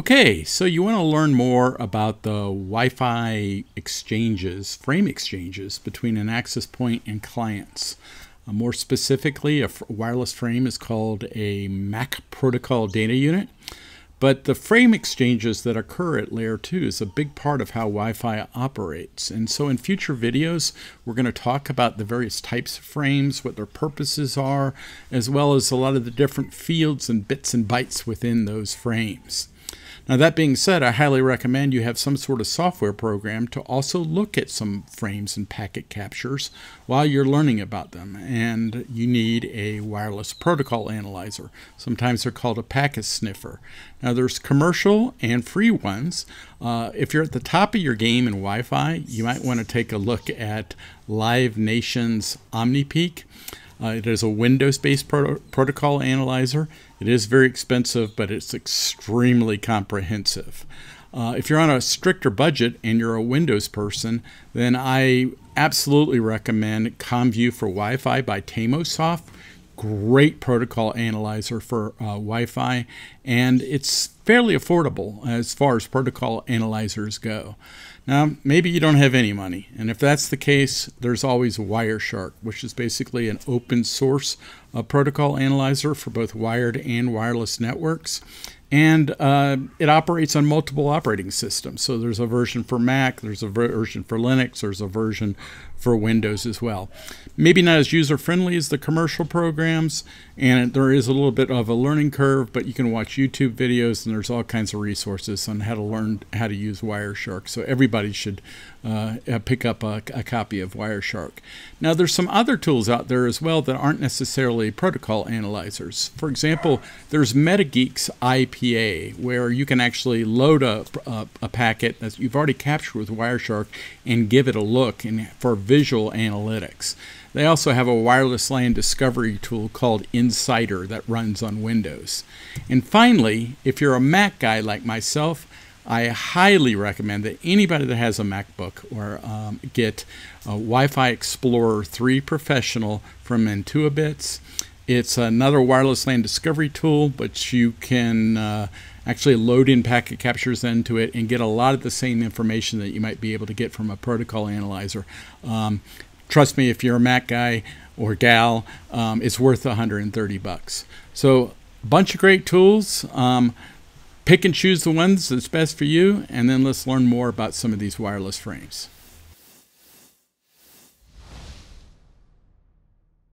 Okay, so you want to learn more about the Wi-Fi exchanges, frame exchanges between an access point and clients. More specifically, a wireless frame is called a MAC protocol data unit. But the frame exchanges that occur at layer 2 is a big part of how Wi-Fi operates. And so in future videos, we're going to talk about the various types of frames, what their purposes are, as well as a lot of the different fields and bits and bytes within those frames. Now, that being said, I highly recommend you have some sort of software program to also look at some frames and packet captures while you're learning about them. And you need a wireless protocol analyzer. Sometimes they're called a packet sniffer. Now, there's commercial and free ones. If you're at the top of your game in Wi-Fi, you might want to take a look at Live Nation's OmniPeak. It is a Windows-based protocol analyzer. It is very expensive, but it's extremely comprehensive. If you're on a stricter budget and you're a Windows person, then I absolutely recommend CommView for Wi-Fi by Tamosoft. Great protocol analyzer for Wi-Fi, and it's fairly affordable as far as protocol analyzers go. Now, maybe you don't have any money, and if that's the case, there's always Wireshark, which is basically an open source protocol analyzer for both wired and wireless networks. And it operates on multiple operating systems. So there's a version for Mac, there's a version for Linux, there's a version for Windows as well. Maybe not as user-friendly as the commercial programs, and there is a little bit of a learning curve, but you can watch YouTube videos, and there's all kinds of resources on how to learn how to use Wireshark. So everybody should pick up a copy of Wireshark. Now, there's some other tools out there as well that aren't necessarily protocol analyzers. For example, there's MetaGeek's IP, where you can actually load a packet that you've already captured with Wireshark and give it a look for visual analytics. They also have a wireless LAN discovery tool called inSSIDer that runs on Windows. And finally, if you're a Mac guy like myself, I highly recommend that anybody that has a MacBook or get a Wi-Fi Explorer 3 Professional from Intuibits. It's another wireless LAN discovery tool, but you can actually load in packet captures into it and get a lot of the same information that you might be able to get from a protocol analyzer. Trust me, if you're a Mac guy or gal, it's worth $130. So a bunch of great tools. Pick and choose the ones that's best for you, and then let's learn more about some of these wireless frames.